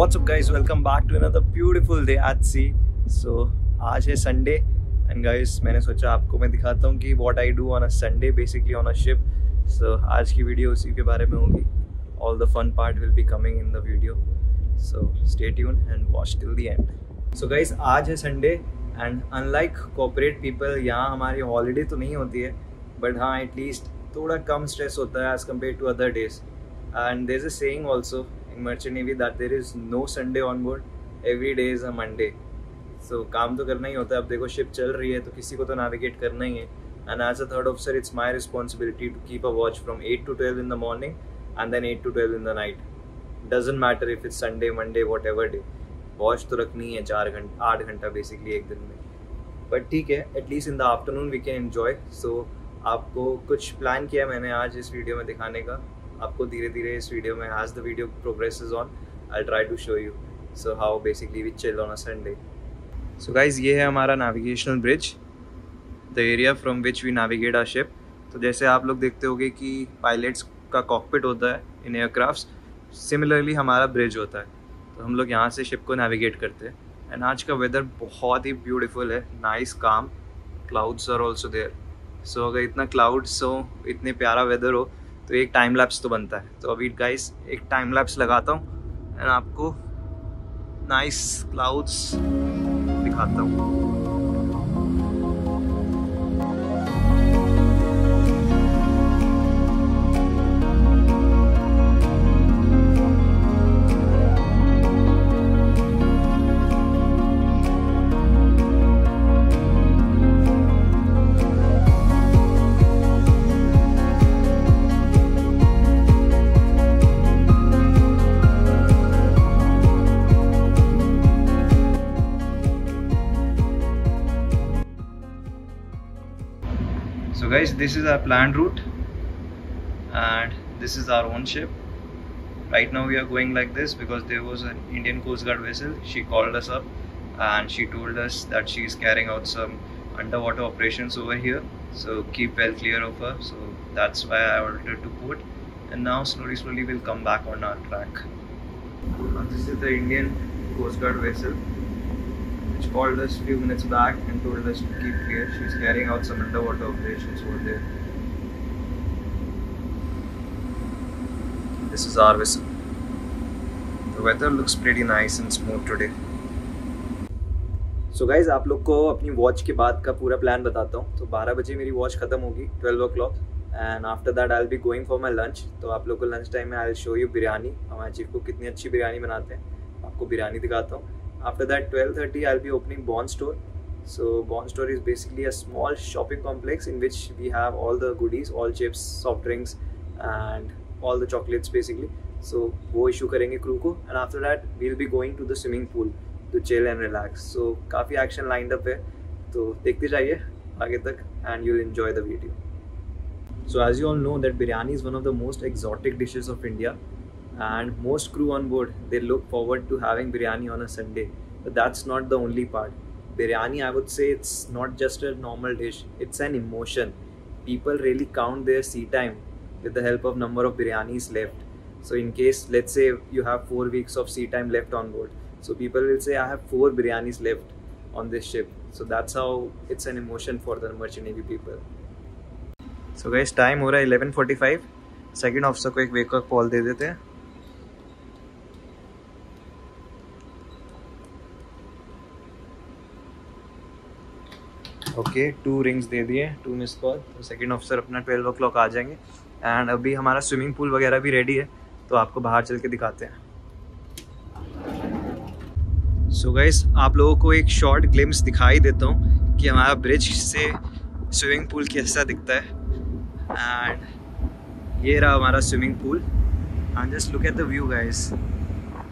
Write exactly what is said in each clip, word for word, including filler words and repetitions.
What's up guys, welcome back to another beautiful day at sea. So आज है Sunday and guys मैंने सोचा आपको मैं दिखाता हूँ कि what I do on a Sunday basically on a ship. So आज की वीडियो उसी के बारे में होगी. All the fun part will be coming in the video. So stay tuned and watch till the end. So guys आज है Sunday and unlike corporate people यहाँ हमारी holiday तो नहीं होती है, but हाँ at least थोड़ा कम stress होता है as compared to other days. And there's a saying also in Merchant Navy that there is no Sunday on board, every day is a Monday. So काम तो करना ही होता है. अब देखो शिप चल रही है तो किसी को तो navigate करना ही है. And as a third officer, it's my responsibility to keep a watch from eight to twelve in the morning and then eight to twelve in the night. Doesn't matter if it's Sunday, Monday, whatever day. Watch तो रखनी है चार घंटा, आठ घंटा basically एक दिन में. But ठीक है, at least in the afternoon we can enjoy. So आपको कुछ plan किया मैंने आज इस video में दिखाने का. आपको धीरे धीरे इस वीडियो में as the video progresses on, I'll try to show you so how basically we chill on a Sunday. So guys ये है हमारा navigational bridge, the area from which we navigate our ship. तो जैसे आप लोग देखते होंगे कि pilots का cockpit होता है in aircrafts, similarly हमारा bridge होता है. तो हम लोग यहाँ से ship को navigate करते हैं. And आज का weather बहुत ही beautiful है, nice calm, clouds are also there. So अगर इतना clouds हो, इतने प्यारा weather हो तो एक टाइम लैप्स तो बनता है. तो अभी गाइस एक टाइम लैप्स लगाता हूँ एंड आपको नाइस क्लाउड्स दिखाता हूँ. So guys, this is our planned route and this is our own ship. Right now we are going like this because there was an Indian Coast Guard vessel. She called us up and she told us that she is carrying out some underwater operations over here. So keep well clear of her. So that's why I ordered to port. And now slowly slowly we'll come back on our track. And this is the Indian Coast Guard vessel. She called us few minutes back and told us to keep clear. She's carrying out some underwater operations over there. This is our vessel. The weather looks pretty nice and smooth today. So guys, आप लोग को अपनी watch के बाद का पूरा plan बताता हूँ. तो बारह बजे मेरी watch खत्म होगी, twelve o'clock, and after that I'll be going for my lunch. तो आप लोग को lunch time में I'll show you बिरयानी. हमारे chief को कितनी अच्छी बिरयानी बनाते हैं, आपको बिरयानी दिखाता हूँ. After that, twelve thirty, I'll be opening Bond Store. So Bond Store is basically a small shopping complex in which we have all the goodies, all chips, soft drinks, and all the chocolates basically. So वो issue करेंगे crew को, and after that we'll be going to the swimming pool to chill and relax. So काफी action lined up है, तो देखते जाइए आगे तक and you'll enjoy the video. So as you all know that biryani is one of the most exotic dishes of India. And most crew on board, they look forward to having biryani on a Sunday. But that's not the only part. Biryani, I would say, it's not just a normal dish, it's an emotion. People really count their sea time with the help of number of biryanis left. So in case, let's say you have four weeks of sea time left on board. So people will say, I have four biryanis left on this ship. So that's how it's an emotion for the Merchant Navy people. So guys, time ho raha hai eleven forty-five. Second officer ko ek wake up call de dete hain. Okay okay, two rings दे दिए, two miss call. तो second officer अपना twelve o'clock आ जाएंगे and अभी हमारा swimming pool वगैरह भी रेडी है तो आपको बाहर चल के दिखाते हैं. सो so गाइस आप लोगों को एक शॉर्ट ग्लिम्स दिखाई देता हूँ कि हमारा ब्रिज से स्विमिंग पूल कैसा दिखता है. एंड ये रहा हमारा swimming pool and just look at the view guys.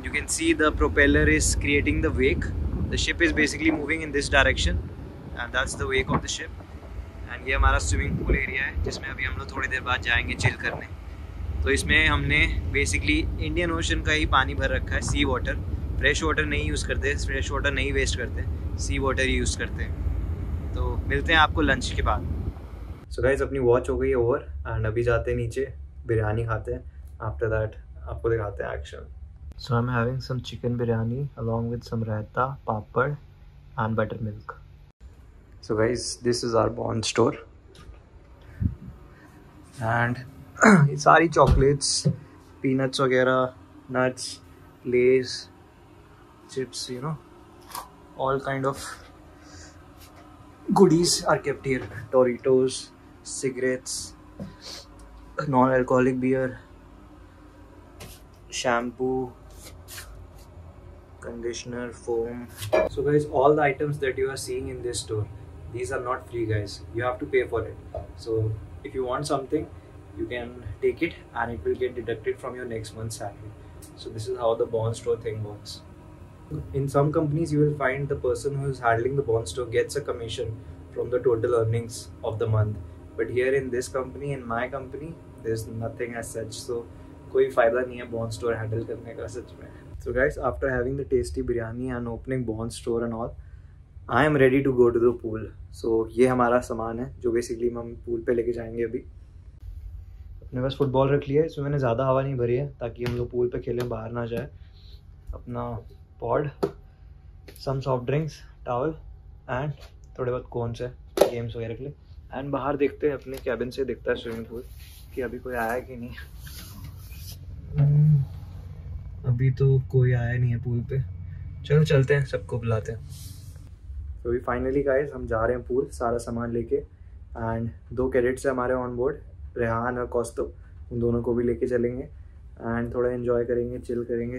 You can see the propeller is creating the wake. The ship is basically moving in this direction and that's the wake of the ship. And ये हमारा swimming pool area है जिसमें अभी हम लोग थोड़ी देर बाद जाएंगे chill करने. तो इसमें हमने basically Indian Ocean का ही पानी भर रखा है, sea water. Fresh water नहीं use करते, fresh water नहीं waste करते, sea water ही use करते हैं. तो मिलते हैं आपको lunch के बाद. So guys अपनी watch हो गई है over and अभी जाते हैं नीचे बिरयानी खाते हैं. After that आपको दिखाते हैं action. So I'm having some chicken biryani along with some raita, papad and buttermilk. So guys, this is our Bond Store and it's all chocolates, peanuts वगैरह, nuts, lays, chips, you know, all kind of goodies are kept here. Doritos, cigarettes, non-alcoholic beer, shampoo, conditioner, foam. So guys, all the items that you are seeing in this store, these are not free guys, you have to pay for it. So if you want something, you can take it and it will get deducted from your next month's salary. So this is how the Bond Store thing works. In some companies you will find the person who is handling the Bond Store gets a commission from the total earnings of the month, but here in this company, in my company, there's nothing as such. So koi fayda nahi hai Bond Store handle karne ka sach mein. So guys, after having the tasty biryani and opening Bond Store and all, I am ready to go to the pool. So ye hamara saman hai jo basically hum pool pe leke jayenge abhi. मैंने बस football रख लिया है, इसमें मैंने ज़्यादा हवा नहीं भरी है ताकि हम लोग पूल पे खेलें, बाहर ना जाए. अपना pod, some soft drinks, towel and थोड़े बहुत कौन से गेम्स वगैरह के लिए. एंड बाहर देखते हैं, अपने कैबिन से दिखता है स्विमिंग पूल कि अभी कोई आया कि नहीं. अभी तो कोई आया नहीं है पूल पे. चलो चलते हैं, सबको बुलाते हैं. तो अभी फाइनली गाइस हम जा रहे हैं पूल सारा सामान लेके. एंड दो कैडेट्स हैं हमारे ऑन बोर्ड, रेहान और कौस्तुभ, उन दोनों को भी लेके चलेंगे एंड थोड़ा एंजॉय करेंगे, चिल करेंगे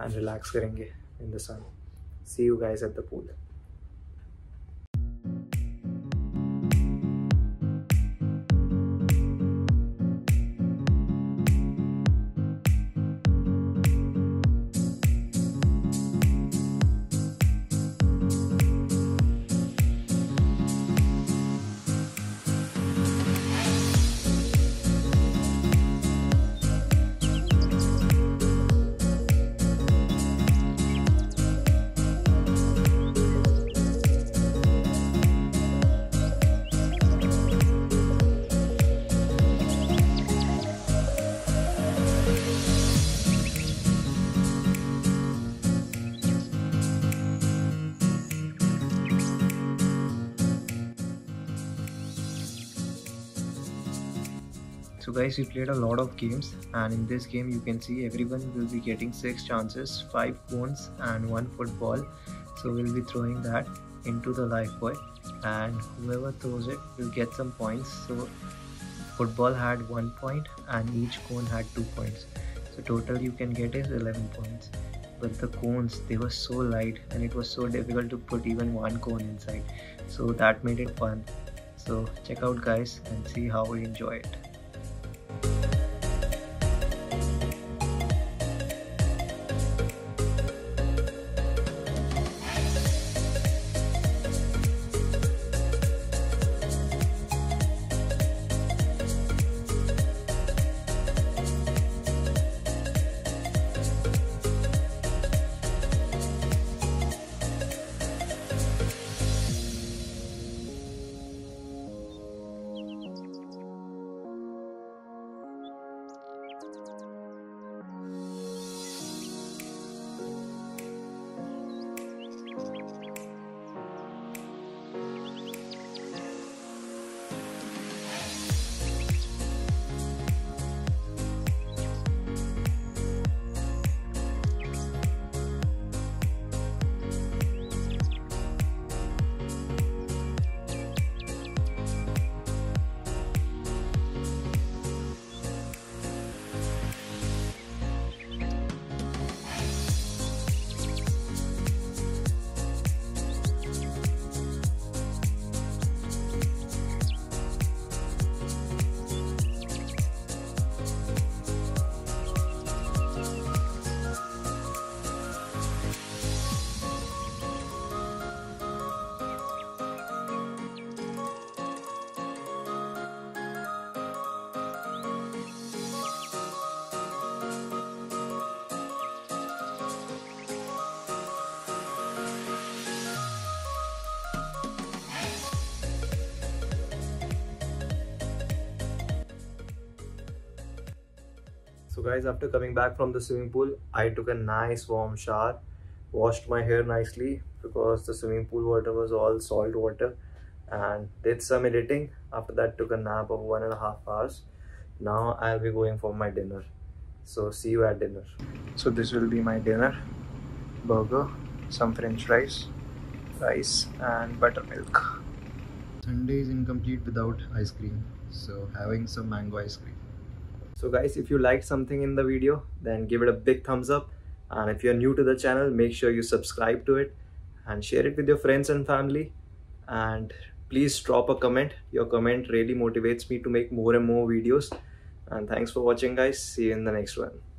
एंड रिलैक्स करेंगे in the sun. See you guys at the pool. So guys, we played a lot of games and in this game you can see everyone will be getting six chances, five cones and one football. So we'll be throwing that into the life buoy and whoever throws it will get some points. So football had one point and each cone had two points. So total you can get is eleven points. But the cones, they were so light and it was so difficult to put even one cone inside. So that made it fun. So check out guys and see how we enjoy it. So guys, after coming back from the swimming pool, I took a nice warm shower, washed my hair nicely because the swimming pool water was all salt water, and did some editing. After that, took a nap of one and a half hours. Now I'll be going for my dinner. So see you at dinner. So this will be my dinner: burger, some French fries, rice and buttermilk. Sunday is incomplete without ice cream, so having some mango ice cream. So guys, if you liked something in the video, then give it a big thumbs up. And if you're new to the channel, make sure you subscribe to it and share it with your friends and family. And please drop a comment. Your comment really motivates me to make more and more videos. And thanks for watching guys. See you in the next one.